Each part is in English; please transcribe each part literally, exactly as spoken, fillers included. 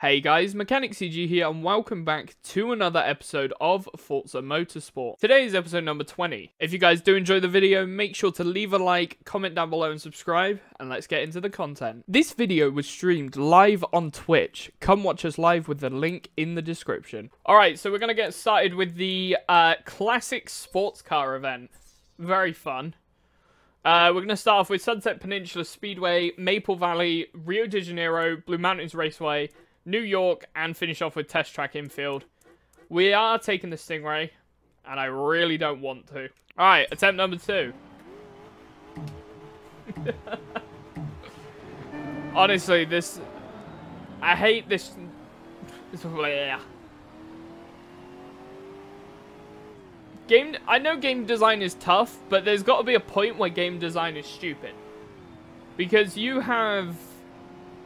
Hey guys, MechanicCG here and welcome back to another episode of Forza Motorsport. Today is episode number twenty. If you guys do enjoy the video, make sure to leave a like, comment down below and subscribe, and let's get into the content. This video was streamed live on Twitch. Come watch us live with the link in the description. Alright, so we're going to get started with the uh, classic sports car event. Very fun. Uh, we're going to start off with Sunset Peninsula Speedway, Maple Valley, Rio de Janeiro, Blue Mountains Raceway, New York, and finish off with Test Track Infield. We are taking the Stingray, and I really don't want to. Alright, attempt number two. Honestly, this... I hate this... game... I know game design is tough, but there's got to be a point where game design is stupid. Because you have...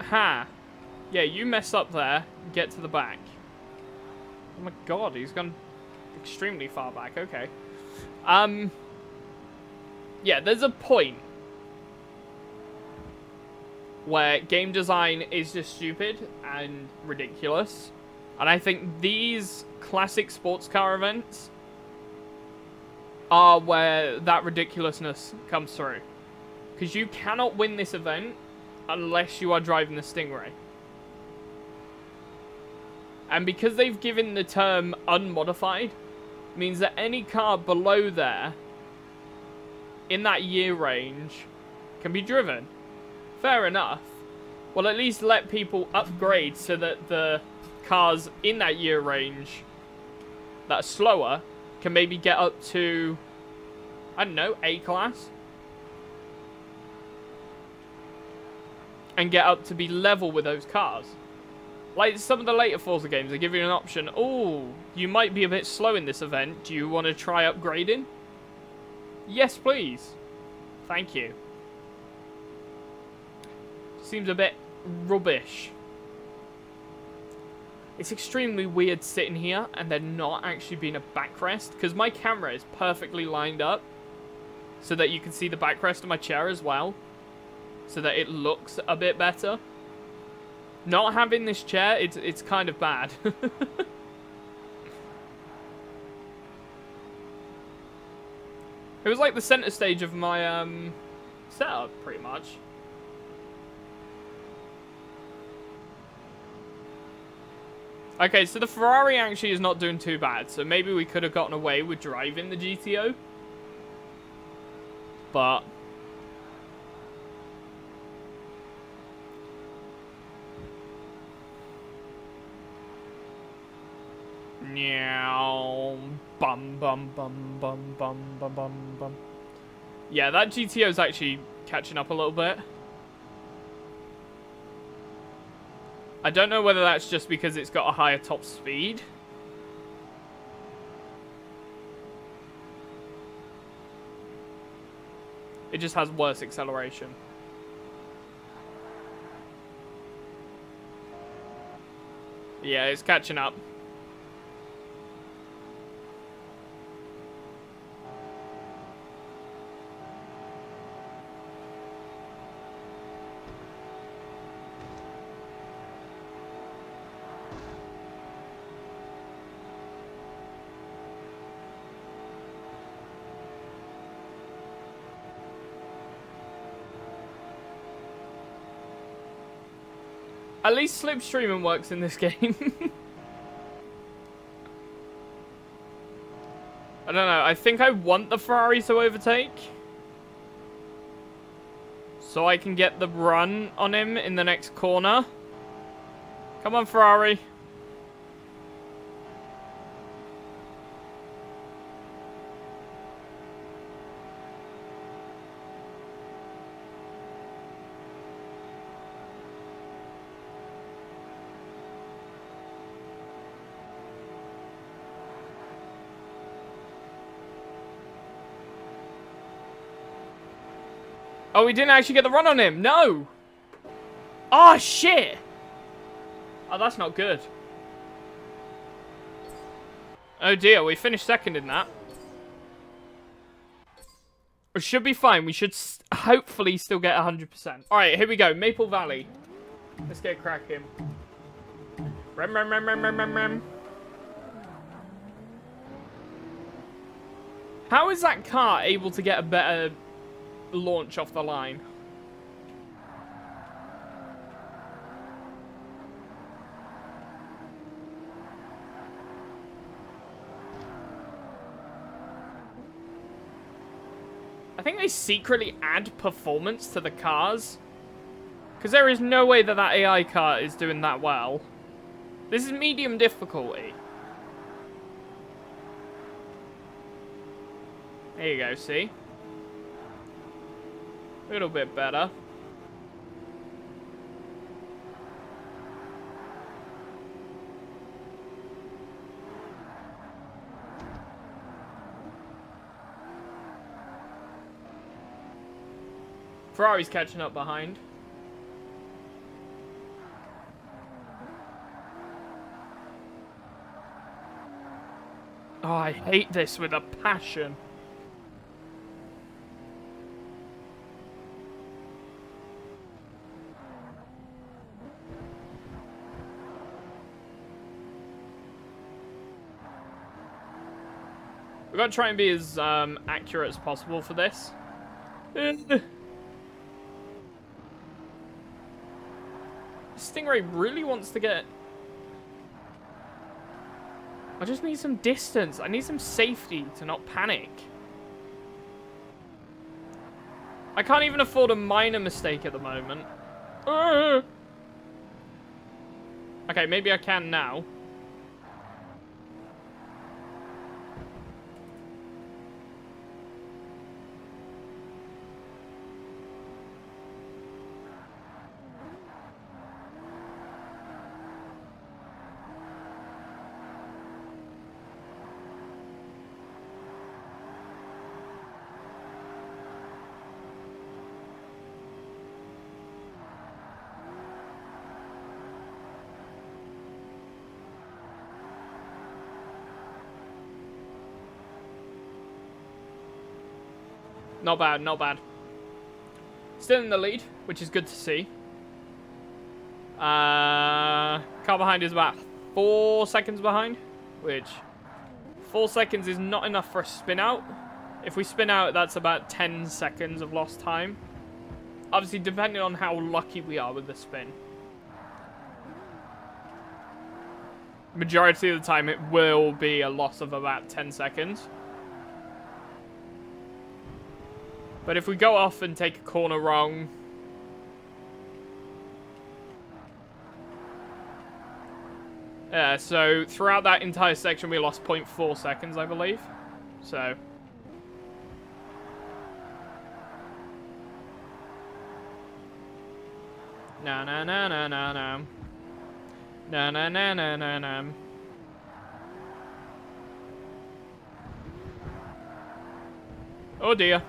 Ha... Yeah, you mess up there, get to the back. Oh my god, he's gone extremely far back, okay. Um, yeah, there's a point where game design is just stupid and ridiculous. And I think these classic sports car events are where that ridiculousness comes through. Because you cannot win this event unless you are driving the Stingray. And because they've given the term unmodified, means that any car below there, in that year range, can be driven. Fair enough. Well, at least let people upgrade so that the cars in that year range that are slower can maybe get up to, I don't know, A-class. And get up to be level with those cars. Like some of the later Forza games, they give you an option. Oh, you might be a bit slow in this event. Do you want to try upgrading? Yes, please. Thank you. Seems a bit rubbish. It's extremely weird sitting here and there not actually being a backrest. Because my camera is perfectly lined up. So that you can see the backrest of my chair as well. So that it looks a bit better. Not having this chair, it's, it's kind of bad. It was like the center stage of my um, setup, pretty much. Okay, so the Ferrari actually is not doing too bad. So maybe we could have gotten away with driving the G T O. But... Bum, bum, bum, bum, bum, bum, bum, bum. Yeah, that G T O is actually catching up a little bit. I don't know whether that's just because it's got a higher top speed. It just has worse acceleration. Yeah, it's catching up. At least slipstreaming works in this game. I don't know. I think I want the Ferrari to overtake. So I can get the run on him in the next corner. Come on, Ferrari. Oh, we didn't actually get the run on him. No. Oh, shit. Oh, that's not good. Oh, dear. We finished second in that. We should be fine. We should hopefully still get one hundred percent. All right, here we go. Maple Valley. Let's get cracking. Rum, rum, rum, rum, rum, rum. How is that car able to get a better launch off the line? I think they secretly add performance to the cars. Because there is no way that that A I car is doing that well. This is medium difficulty. There you go, see? A little bit better. Ferrari's catching up behind. Oh, I hate this with a passion. We've got to try and be as um, accurate as possible for this. Stingray really wants to get... I just need some distance. I need some safety to not panic. I can't even afford a minor mistake at the moment. Uh. Okay, maybe I can now. Not bad, not bad. Still in the lead, which is good to see. Uh, car behind is about four seconds behind, which four seconds is not enough for a spin out. If we spin out, that's about ten seconds of lost time. Obviously, depending on how lucky we are with the spin. Majority of the time, it will be a loss of about ten seconds. But if we go off and take a corner wrong... Yeah, so throughout that entire section we lost zero point four seconds, I believe. So... No, no, no, no, no, no. No, no, no, no, no, no. Oh dear.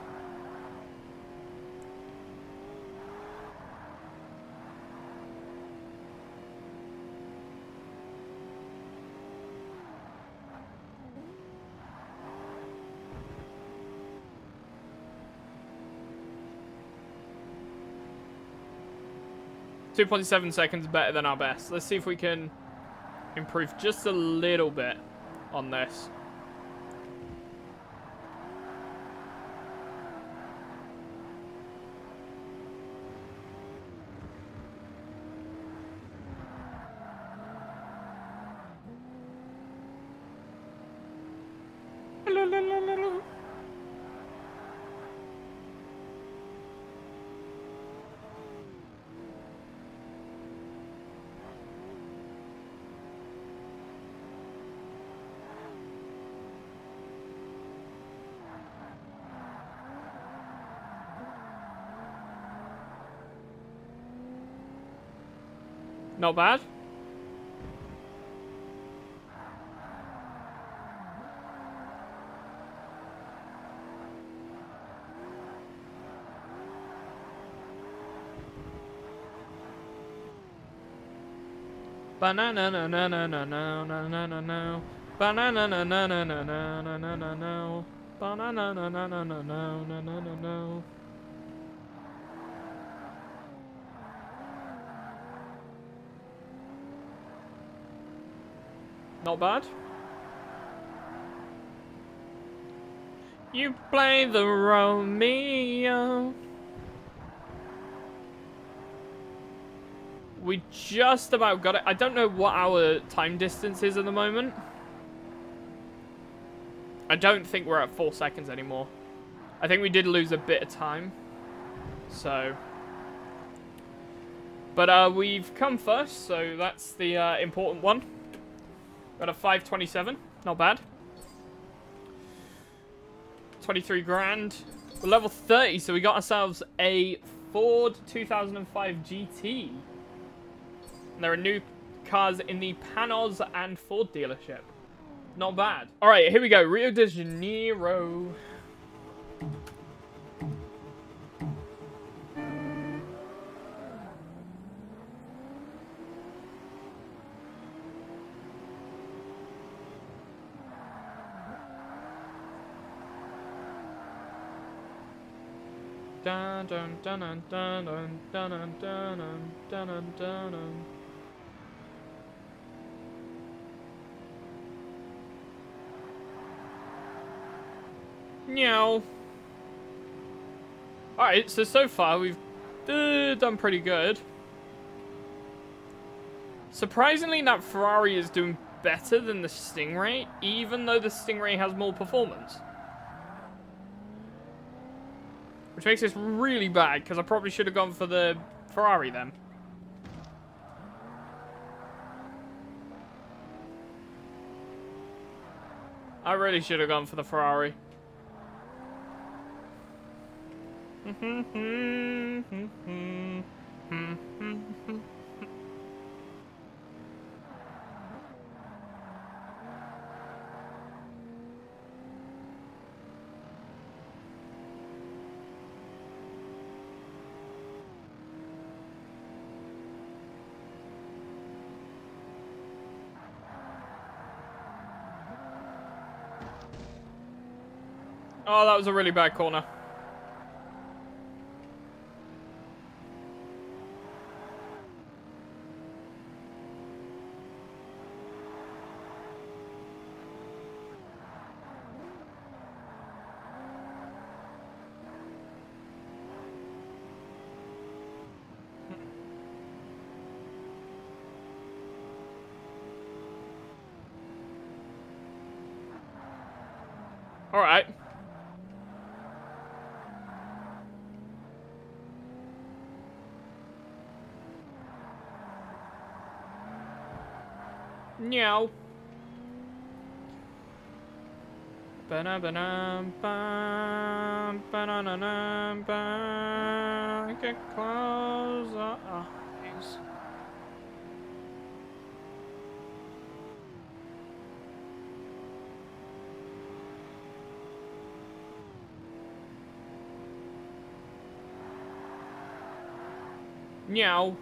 two point seven seconds better than our best. Let's see if we can improve just a little bit on this. Not bad. Banana no no no no no no no no no. Banana no no no no no no no no. Banana no no no no no no no no no. Not bad. You play the Romeo. We just about got it. I don't know what our time distance is at the moment. I don't think we're at four seconds anymore. I think we did lose a bit of time. So. But uh, we've come first, so that's the uh, important one. Got a five twenty-seven. Not bad. twenty-three grand. We're level thirty, so we got ourselves a Ford two thousand five G T. And there are new cars in the Panos and Ford dealership. Not bad. All right, here we go. Rio de Janeiro. Dun dun dun dun dun dun dun dun dun dun. Meow. Alright, so so far we've uh, done pretty good. Surprisingly, that Ferrari is doing better than the Stingray, even though the Stingray has more performance. Which makes this really bad, because I probably should have gone for the Ferrari then. I really should have gone for the Ferrari. Oh, that was a really bad corner. All right. Meow. Ba ba ba ba ba. Get close our eyes. Meow.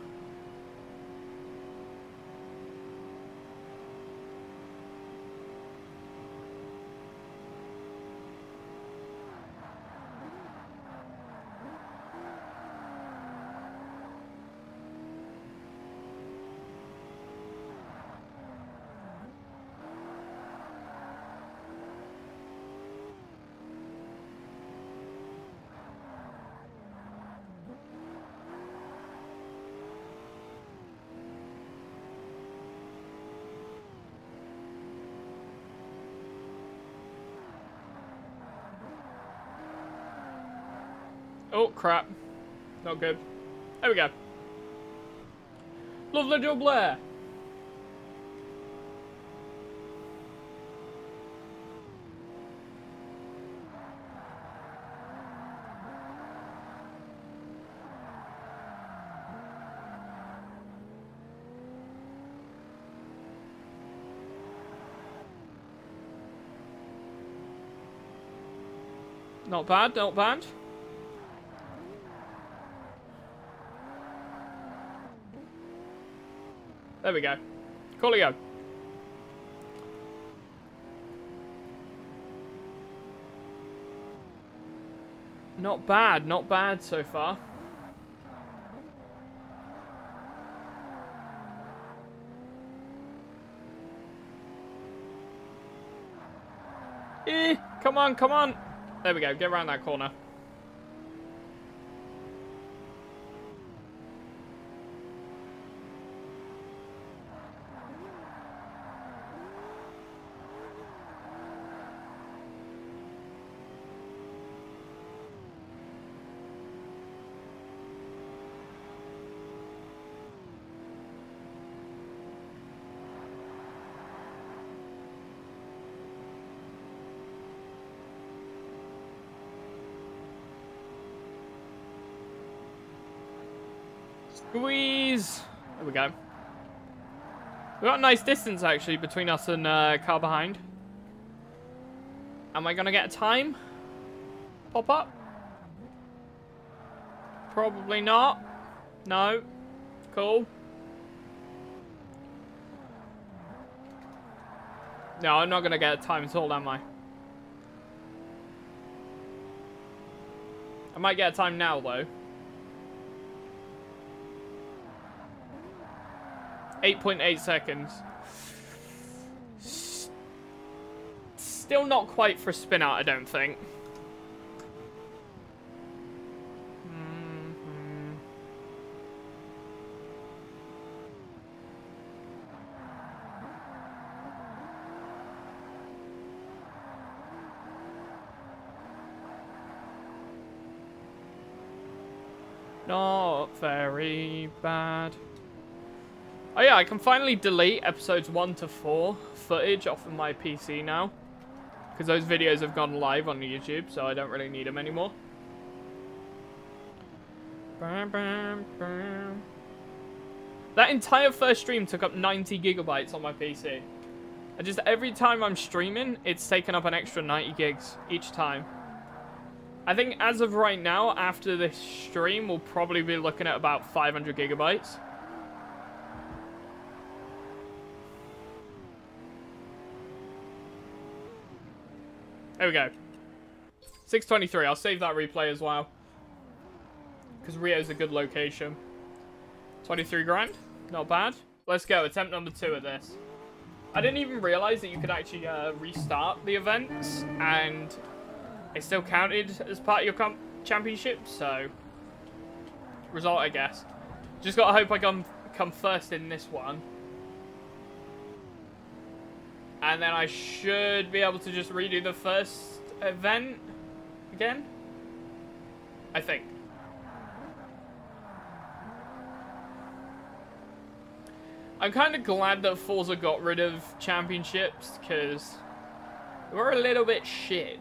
Oh, crap. Not good. There we go. Lovely double air. Not bad, not bad. There we go. Coolio. Not bad, not bad so far. Eh, come on, come on. There we go, get around that corner. Squeeze. There we go. We got a nice distance actually between us and uh, car behind. Am I gonna get a time? Pop up? Probably not. No. Cool. No, I'm not gonna get a time at all, am I? I might get a time now though. eight point eight seconds. Still not quite for a spin out, I don't think. Mm-hmm. Not very bad. Oh yeah, I can finally delete episodes one to four footage off of my P C now. Because those videos have gone live on YouTube, so I don't really need them anymore. That entire first stream took up ninety gigabytes on my P C. And just every time I'm streaming, it's taken up an extra ninety gigs each time. I think as of right now, after this stream, we'll probably be looking at about five hundred gigabytes. There we go. six twenty-three. I'll save that replay as well. Because Rio's a good location. twenty-three grand. Not bad. Let's go. Attempt number two at this. I didn't even realize that you could actually uh, restart the events. And it still counted as part of your comp championship. So, result, I guess. Just got to hope I come, come first in this one. And then I should be able to just redo the first event again, I think. I'm kind of glad that Forza got rid of championships because we're a little bit shit.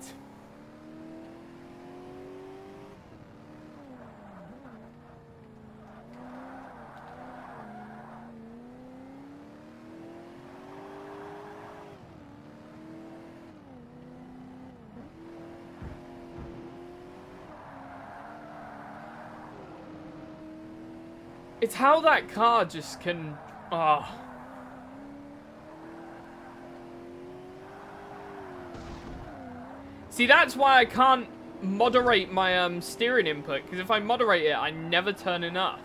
It's how that car just can... Ah. Oh. See, that's why I can't moderate my um, steering input. Because if I moderate it, I never turn enough.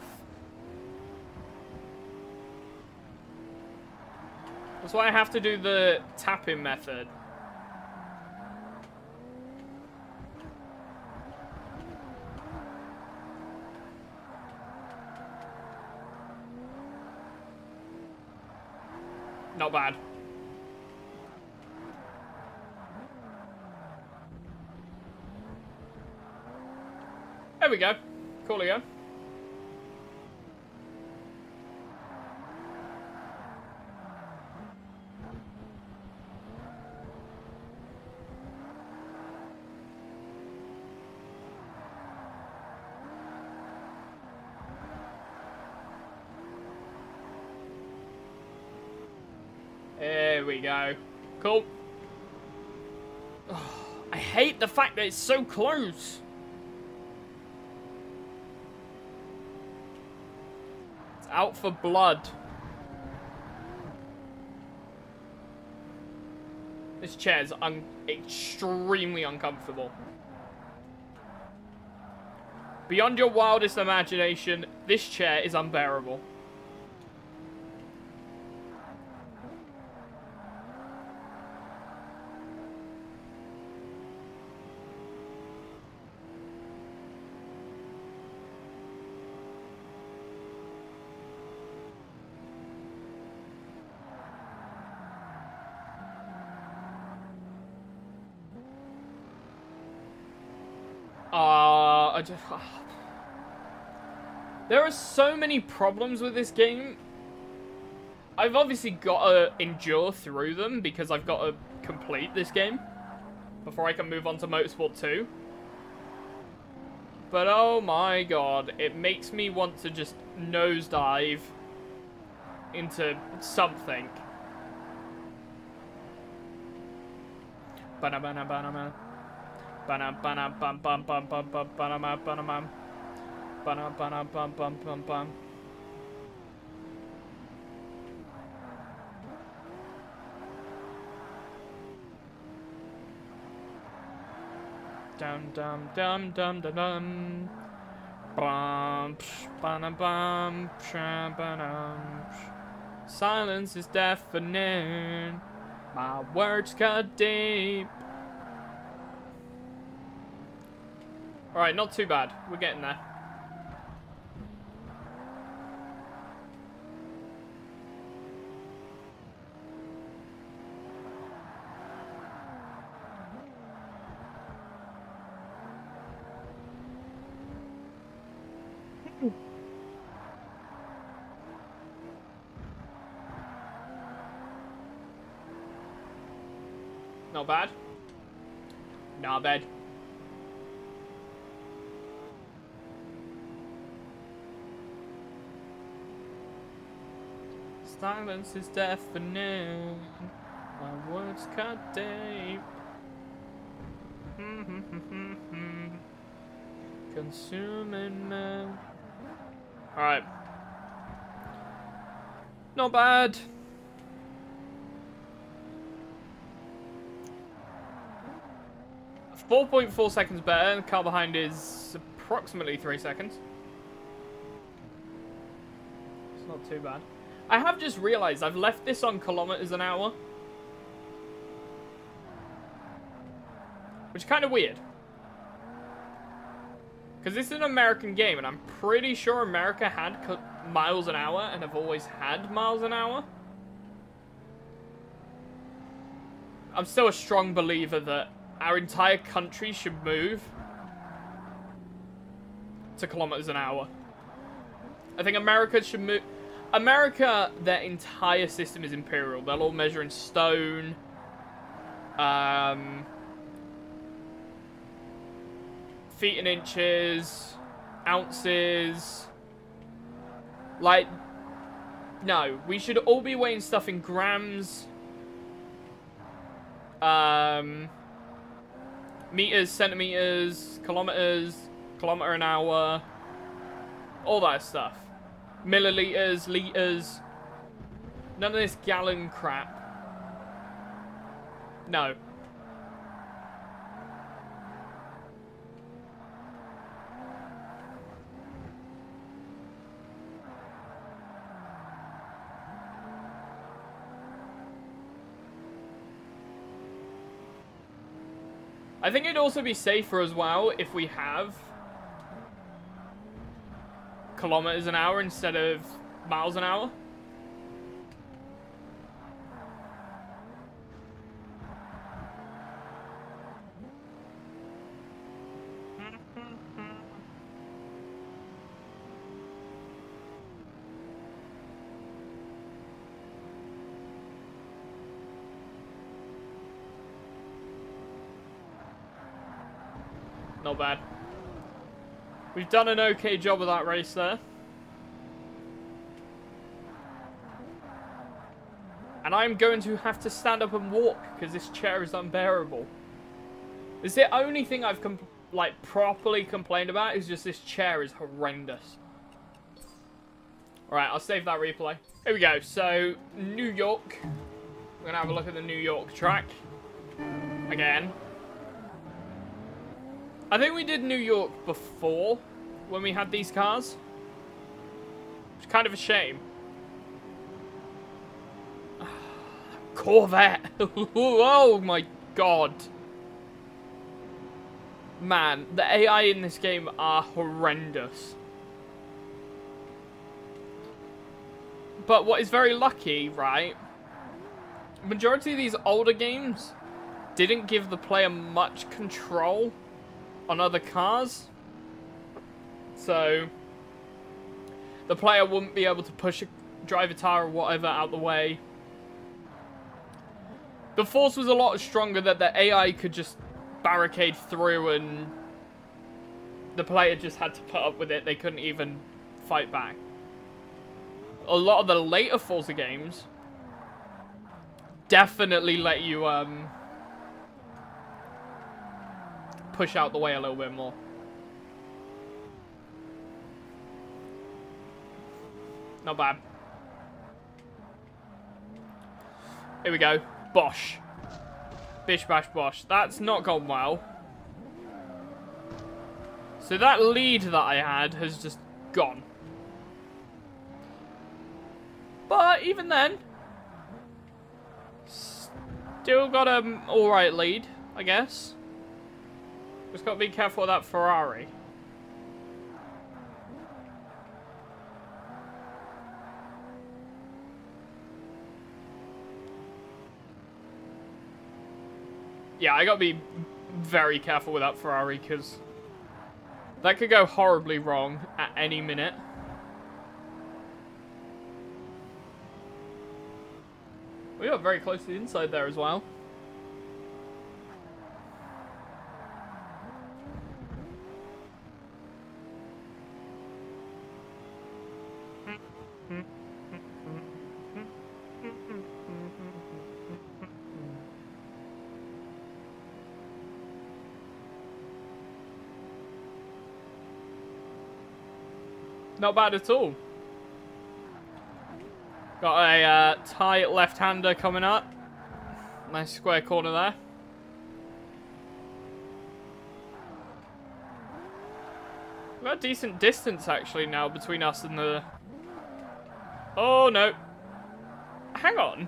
That's why I have to do the tapping method. Not bad. There we go. Coolio. Go. Cool. Oh, I hate the fact that it's so close. It's out for blood. This chair's un extremely uncomfortable. Beyond your wildest imagination, this chair is unbearable. I just... Oh. There are so many problems with this game. I've obviously got to endure through them because I've got to complete this game before I can move on to Motorsport two. But oh my god, it makes me want to just nosedive into something. Banana, banana, banana, banana, bum bum bum bum bum banana, banana, banana, banana, bum bum bum bum. Dum dum dum dum dum dum. Bum banana, bum banana. Silence is deafening. My words cut deep. Alright, not too bad. We're getting there. Not bad. Not bad. Silence is deafening. My words cut deep. Consuming me. Alright. Not bad. four point four seconds better, the car behind is approximately three seconds. It's not too bad. I have just realised I've left this on kilometres an hour. Which is kind of weird. Because this is an American game, and I'm pretty sure America had miles an hour, and have always had miles an hour. I'm still a strong believer that our entire country should move to kilometers an hour. I think America should move. America, their entire system is imperial. They'll all measure in stone. Um, feet in inches. Ounces. Like, no. We should all be weighing stuff in grams. Um... Meters, centimeters, kilometers, kilometer an hour, all that stuff. Milliliters, liters. None of this gallon crap. No. I think it'd also be safer as well if we have kilometers an hour instead of miles an hour. Not bad. We've done an okay job of that race there. And I'm going to have to stand up and walk because this chair is unbearable. It's the only thing I've com like properly complained about, is just this chair is horrendous. Alright, I'll save that replay. Here we go. So, New York. We're going to have a look at the New York track. Again. I think we did New York before, when we had these cars. It's kind of a shame. Corvette! Oh my god. Man, the A I in this game are horrendous. But what is very lucky, right? Majority of these older games didn't give the player much control on other cars, so the player wouldn't be able to push a driver tire or whatever out the way. The force was a lot stronger that the A I could just barricade through, and the player just had to put up with it. They couldn't even fight back. A lot of the later Forza games definitely let you um, push out the way a little bit more. Not bad. Here we go. Bosh. Bish, bash, bosh. That's not gone well. So that lead that I had has just gone. But even then, still got an alright lead, I guess. Just got to be careful of that Ferrari. Yeah, I gotta be very careful with that Ferrari, because that could go horribly wrong at any minute. We got very close to the inside there as well. Not bad at all. Got a uh, tight left-hander coming up. Nice square corner there. We've got a decent distance actually now between us and the... Oh no. Hang on.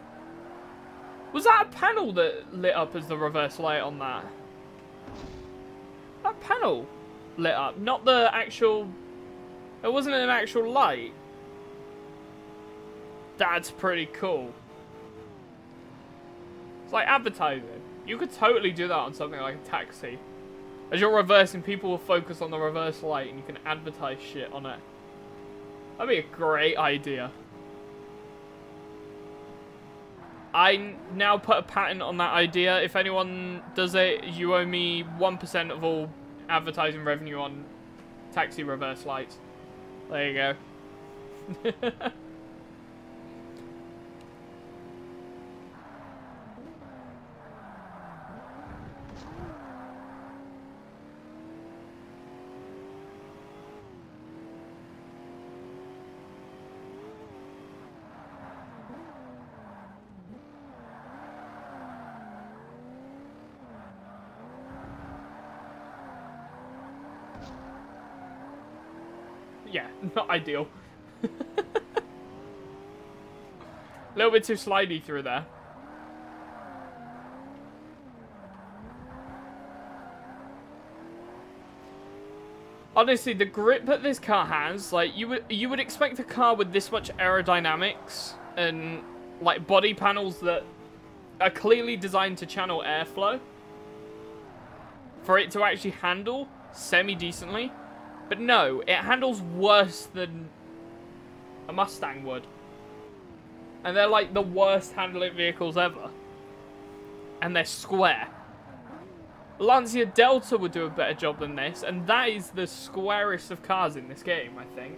Was that a panel that lit up as the reverse light on that? That panel lit up, not the actual... It wasn't an actual light. That's pretty cool. It's like advertising. You could totally do that on something like a taxi. As you're reversing, people will focus on the reverse light and you can advertise shit on it. That'd be a great idea. I now put a patent on that idea. If anyone does it, you owe me one percent of all advertising revenue on taxi reverse lights. There you go. Yeah, not ideal. A little bit too slidey through there. Honestly, the grip that this car has, like, you would you would expect a car with this much aerodynamics and like body panels that are clearly designed to channel airflow for it to actually handle semi-decently. But no, it handles worse than a Mustang would. And they're like the worst handling vehicles ever. And they're square. Lancia Delta would do a better job than this, and that is the squarest of cars in this game, I think.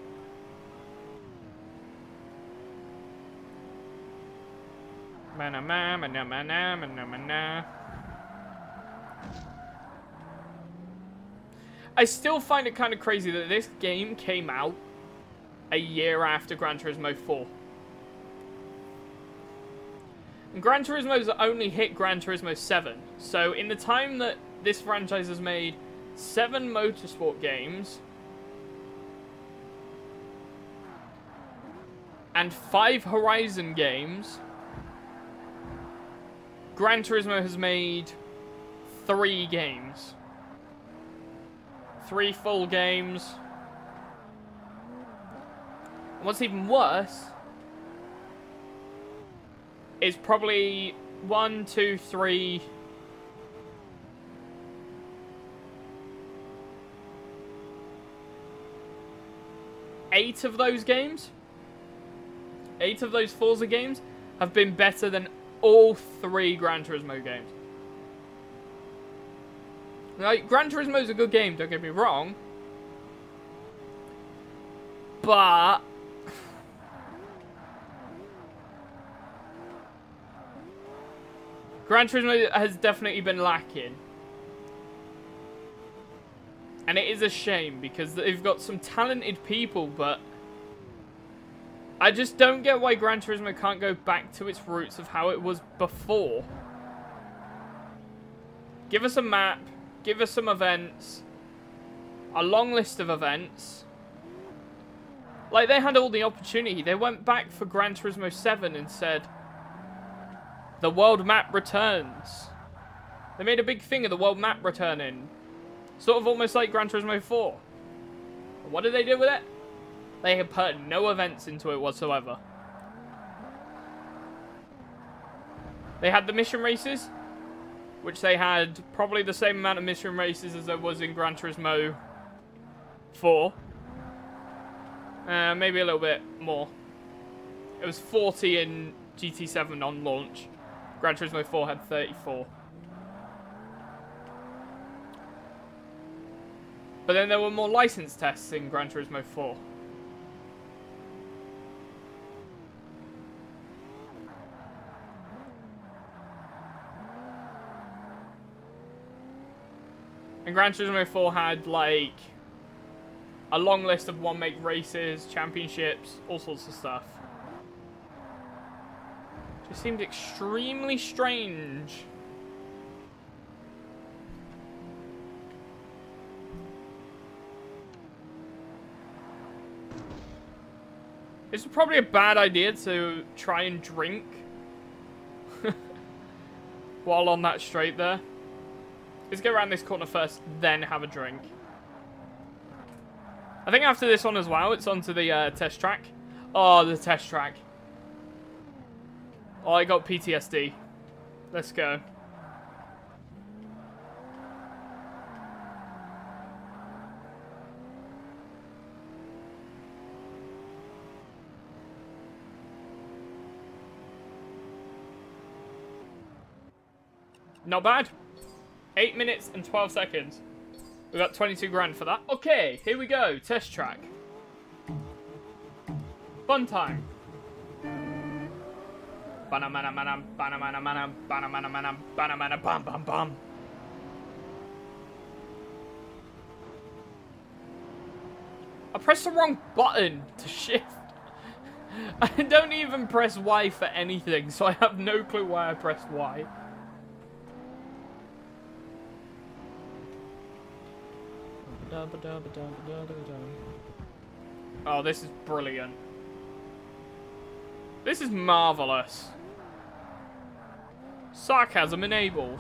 Mana ma mana mana mana mana. I still find it kind of crazy that this game came out a year after Gran Turismo four. And Gran Turismo's only hit Gran Turismo seven. So in the time that this franchise has made seven motorsport games and five Horizon games, Gran Turismo has made three games. Three full games. And what's even worse is probably one, two, three, eight of those games, eight of those Forza games, have been better than all three Gran Turismo games. Like, Gran Turismo is a good game, don't get me wrong. But... Gran Turismo has definitely been lacking. And it is a shame, because they've got some talented people, but... I just don't get why Gran Turismo can't go back to its roots of how it was before. Give us a map. Give us some events. A long list of events. Like, they had all the opportunity. They went back for Gran Turismo seven and said, the world map returns. They made a big thing of the world map returning. Sort of almost like Gran Turismo four. And what did they do with it? They had put no events into it whatsoever. They had the mission races, which they had probably the same amount of mission races as there was in Gran Turismo four. Uh, maybe a little bit more. It was forty in G T seven on launch. Gran Turismo four had thirty-four. But then there were more license tests in Gran Turismo four. And Gran Turismo four had, like, a long list of one-make races, championships, all sorts of stuff. Just seemed extremely strange. It's probably a bad idea to try and drink while on that straight there. Let's go around this corner first, then have a drink. I think after this one as well, it's onto the uh, test track. Oh, the test track. Oh, I got P T S D. Let's go. Not bad. eight minutes and twelve seconds. We got twenty-two grand for that. Okay, here we go. Test track. Fun time. Banamana manam, banamana manam, banamana manam, banamana bam bam bam. I pressed the wrong button to shift. I don't even press Y for anything, so I have no clue why I pressed Y. Oh, this is brilliant. This is marvelous. Sarcasm enabled.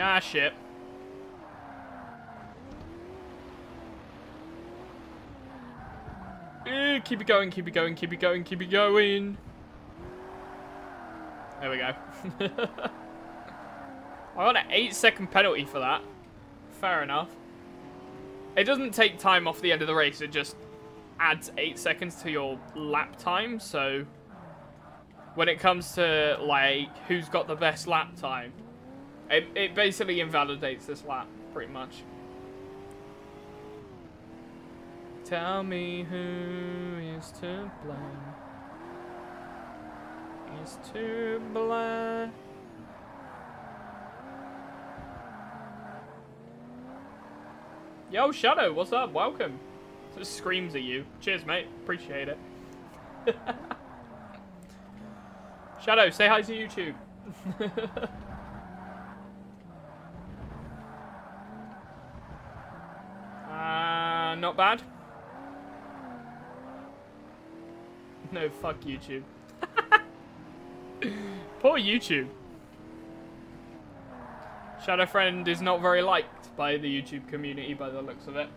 Ah, shit. Ooh, keep it going, keep it going, keep it going, keep it going. There we go. I got an eight second penalty for that. Fair enough. It doesn't take time off the end of the race. It just adds eight seconds to your lap time. So when it comes to, like, who's got the best lap time, It, it basically invalidates this lap, pretty much. Tell me who is to blame. Is to blame. Yo, Shadow, what's up? Welcome. Just screams at you. Cheers, mate. Appreciate it. Shadow, say hi to YouTube. Uh, not bad. No, fuck YouTube. Poor YouTube. Shadowfriend is not very liked. by the YouTube community by the looks of it.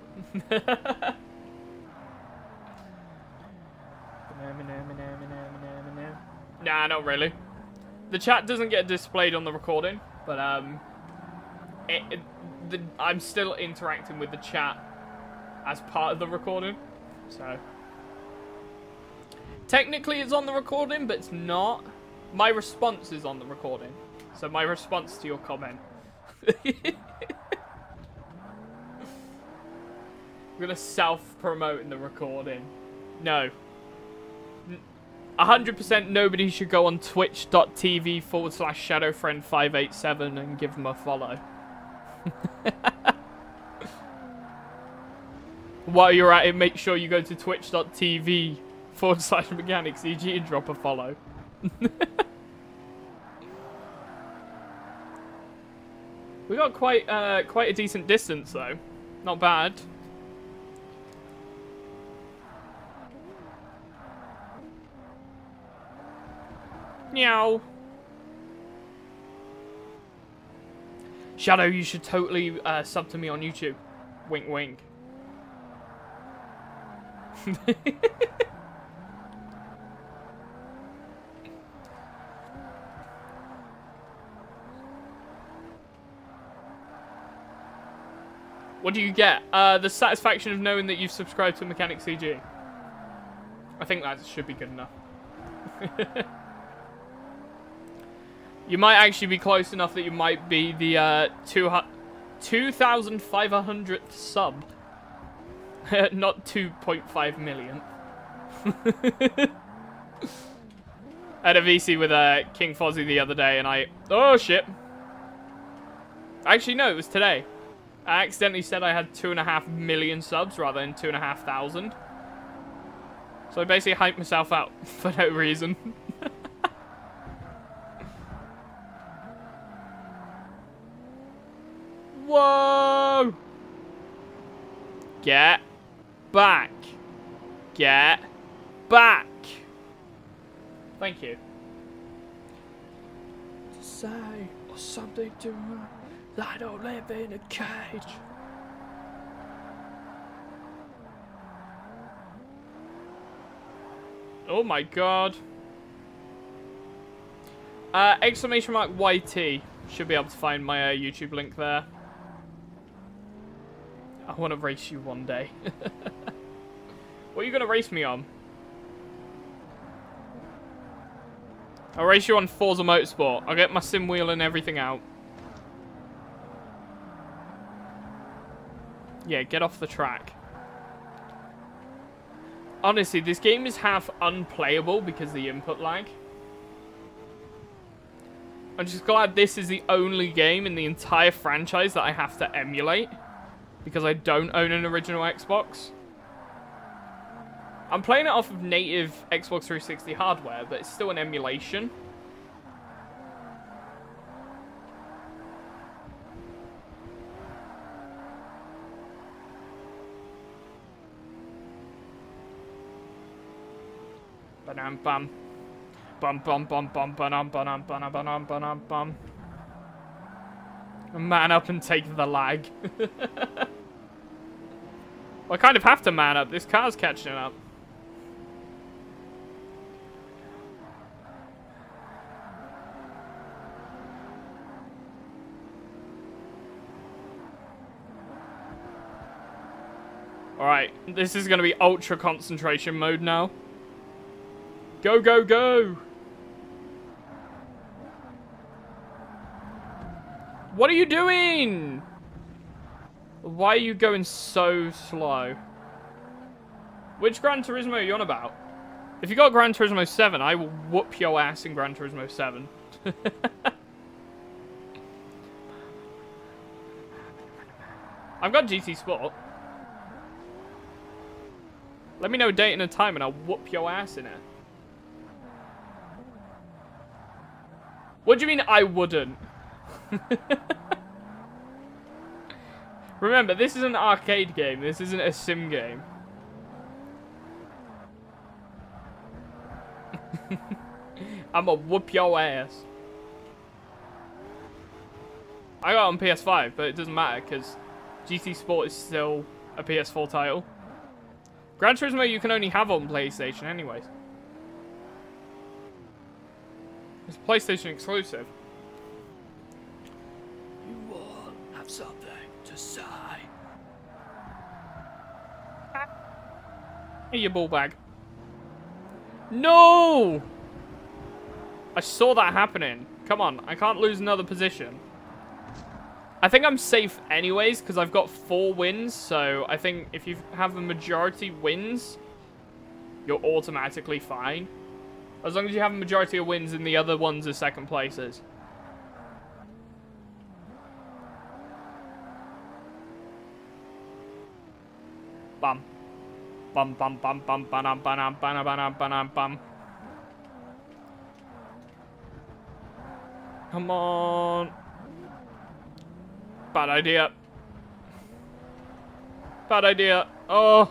Nah, not really. The chat doesn't get displayed on the recording, but um, it, it, the, I'm still interacting with the chat as part of the recording, so... Technically it's on the recording, but it's not. My response is on the recording. So my response to your comment. I'm gonna self-promote in the recording. No. one hundred percent nobody should go on twitch.tv forward slash shadowfriend five eight seven and give them a follow. While you're at it, make sure you go to twitch.tv forward slash MechanicCG and drop a follow. We got quite uh, quite a decent distance though, not bad. Meow. Shadow, you should totally uh, sub to me on YouTube. Wink, wink. What do you get? Uh, the satisfaction of knowing that you've subscribed to MechanicCG. I think that should be good enough. You might actually be close enough that you might be the uh, two thousand five hundredth sub. Not two point five million. I had a V C with uh, King Fozzy the other day and I... Oh, shit. Actually, no, it was today. I accidentally said I had two and a half million subs rather than two and a half thousand. So I basically hyped myself out for no reason. Whoa! Get back. Get back. Thank you. To say or something to me. I don't live in a cage. Oh my god. Uh, exclamation mark Y T. Should be able to find my uh, YouTube link there. I want to race you one day. What are you going to race me on? I'll race you on Forza Motorsport. I'll get my sim wheel and everything out. Yeah, get off the track. Honestly, this game is half unplayable because of the input lag. I'm just glad this is the only game in the entire franchise that I have to emulate. Because I don't own an original Xbox. I'm playing it off of native Xbox three sixty hardware, but it's still an emulation. Bam bam bum bum bum bum bum bum bum bum bum. Man up and take the lag. Well, I kind of have to man up. This car's catching up. All right, this is going to be ultra concentration mode now. Go, go, go! What are you doing? Why are you going so slow? Which Gran Turismo are you on about? If you got Gran Turismo seven, I will whoop your ass in Gran Turismo seven. I've got G T Sport. Let me know a date and a time and I'll whoop your ass in it. What do you mean I wouldn't? Remember, this is an arcade game. This isn't a sim game. I'ma whoop your ass. I got it on P S five, but it doesn't matter because G T Sport is still a P S four title. Gran Turismo you can only have on PlayStation anyways. It's a PlayStation exclusive. You all have something to say. Hey, your ball bag. No! I saw that happening. Come on, I can't lose another position. I think I'm safe anyways, because I've got four wins, so I think if you have a majority wins, you're automatically fine. As long as you have a majority of wins and the other ones are second places. Bam. Bum bum bum bum bum bum bum bum bum. Come on. Bad idea. Bad idea. Oh.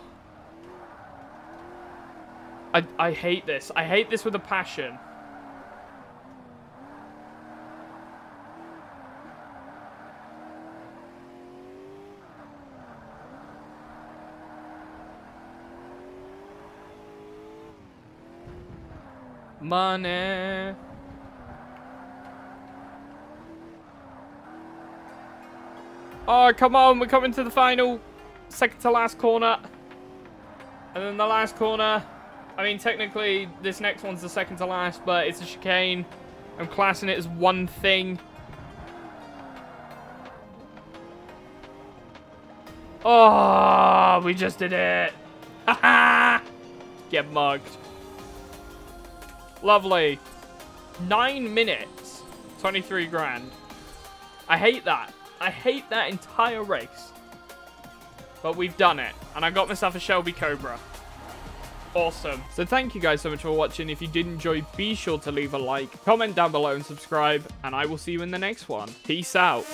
I I hate this. I hate this with a passion. Money. Oh, come on. We're coming to the final second to last corner. And then the last corner. I mean, technically, this next one's the second to last, but it's a chicane. I'm classing it as one thing. Oh, we just did it. Ha-ha! Get mugged. Lovely. Nine minutes, twenty-three grand. I hate that. I hate that entire race, but we've done it, and I got myself a Shelby Cobra. Awesome. So thank you guys so much for watching. If you did enjoy, be sure to leave a like, comment down below, and subscribe, and I will see you in the next one. Peace out.